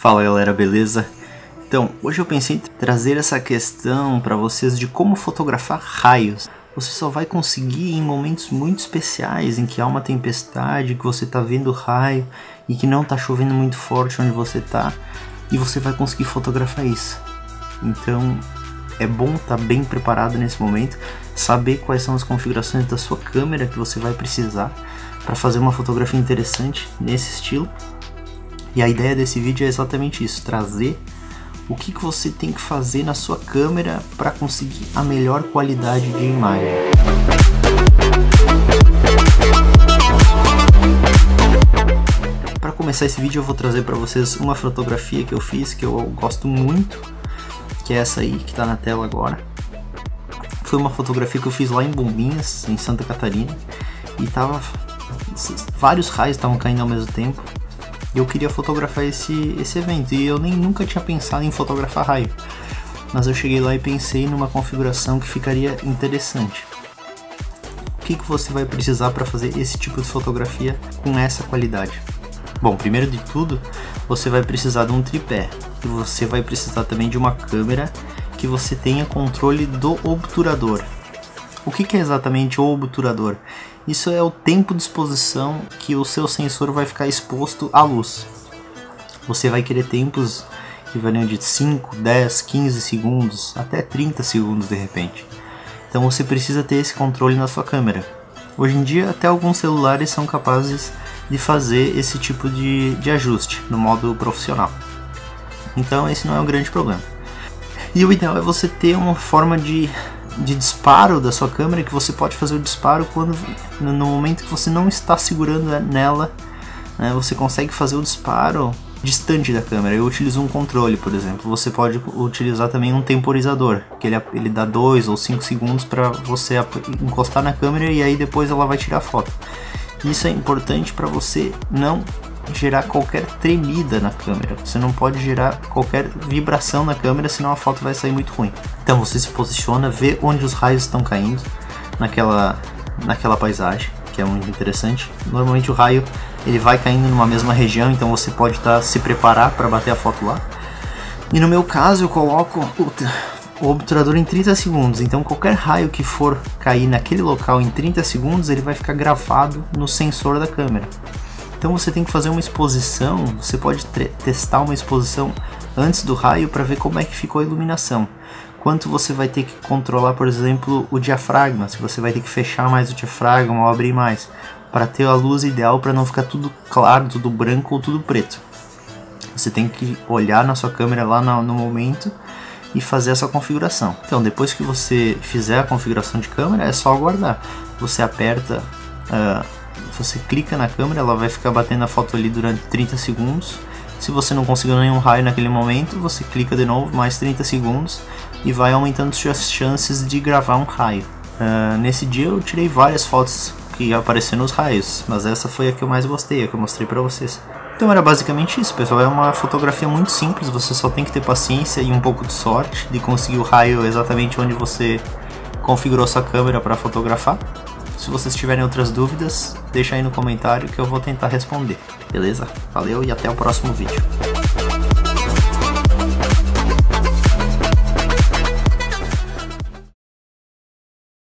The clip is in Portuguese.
Fala galera, beleza? Então, hoje eu pensei em trazer essa questão para vocês de como fotografar raios. Você só vai conseguir em momentos muito especiais, em que há uma tempestade, que você está vendo raio e que não está chovendo muito forte onde você está, e você vai conseguir fotografar isso. Então, é bom estar bem preparado nesse momento, saber quais são as configurações da sua câmera que você vai precisar para fazer uma fotografia interessante nesse estilo. E a ideia desse vídeo é exatamente isso, trazer o que você tem que fazer na sua câmera para conseguir a melhor qualidade de imagem. Para começar esse vídeo eu vou trazer para vocês uma fotografia que eu fiz, que eu gosto muito, que é essa aí que está na tela agora. Foi uma fotografia que eu fiz lá em Bombinhas, em Santa Catarina, e vários raios estavam caindo ao mesmo tempo. Eu queria fotografar esse evento e eu nunca tinha pensado em fotografar raio, mas eu cheguei lá e pensei numa configuração que ficaria interessante. O que você vai precisar para fazer esse tipo de fotografia com essa qualidade? Bom, primeiro de tudo você vai precisar de um tripé e você vai precisar também de uma câmera que você tenha controle do obturador. O que é exatamente o obturador? Isso é o tempo de exposição que o seu sensor vai ficar exposto à luz. Você vai querer tempos que variam de 5, 10, 15 segundos, até 30 segundos de repente. Então você precisa ter esse controle na sua câmera. Hoje em dia até alguns celulares são capazes de fazer esse tipo de ajuste no modo profissional. Então esse não é um grande problema. E o ideal é você ter uma forma de disparo da sua câmera, que você pode fazer o disparo quando, no momento que você não está segurando nela, né, você consegue fazer o disparo distante da câmera. Eu utilizo um controle, por exemplo. Você pode utilizar também um temporizador, que ele dá 2 ou 5 segundos para você encostar na câmera e aí depois ela vai tirar a foto. Isso é importante para você não gerar qualquer tremida na câmera. Você não pode gerar qualquer vibração na câmera, senão a foto vai sair muito ruim. Então você se posiciona, vê onde os raios estão caindo naquela paisagem, que é muito interessante. Normalmente o raio ele vai caindo numa mesma região, então você pode se preparar para bater a foto lá. E no meu caso eu coloco o obturador em 30 segundos, então qualquer raio que for cair naquele local em 30 segundos, ele vai ficar gravado no sensor da câmera. Então você tem que fazer uma exposição, você pode testar uma exposição antes do raio para ver como é que ficou a iluminação. Quanto você vai ter que controlar, por exemplo, o diafragma, se você vai ter que fechar mais o diafragma ou abrir mais, para ter a luz ideal para não ficar tudo claro, tudo branco ou tudo preto. Você tem que olhar na sua câmera lá no momento e fazer essa configuração. Então depois que você fizer a configuração de câmera é só aguardar. Você aperta... você clica na câmera, ela vai ficar batendo a foto ali durante 30 segundos. Se você não conseguiu nenhum raio naquele momento, você clica de novo, mais 30 segundos, e vai aumentando suas chances de gravar um raio. Nesse dia eu tirei várias fotos que apareceram nos raios, mas essa foi a que eu mais gostei, a que eu mostrei pra vocês. Então era basicamente isso, pessoal. É uma fotografia muito simples, você só tem que ter paciência e um pouco de sorte de conseguir o raio exatamente onde você configurou sua câmera para fotografar. Se vocês tiverem outras dúvidas, deixa aí no comentário que eu vou tentar responder, beleza? Valeu e até o próximo vídeo.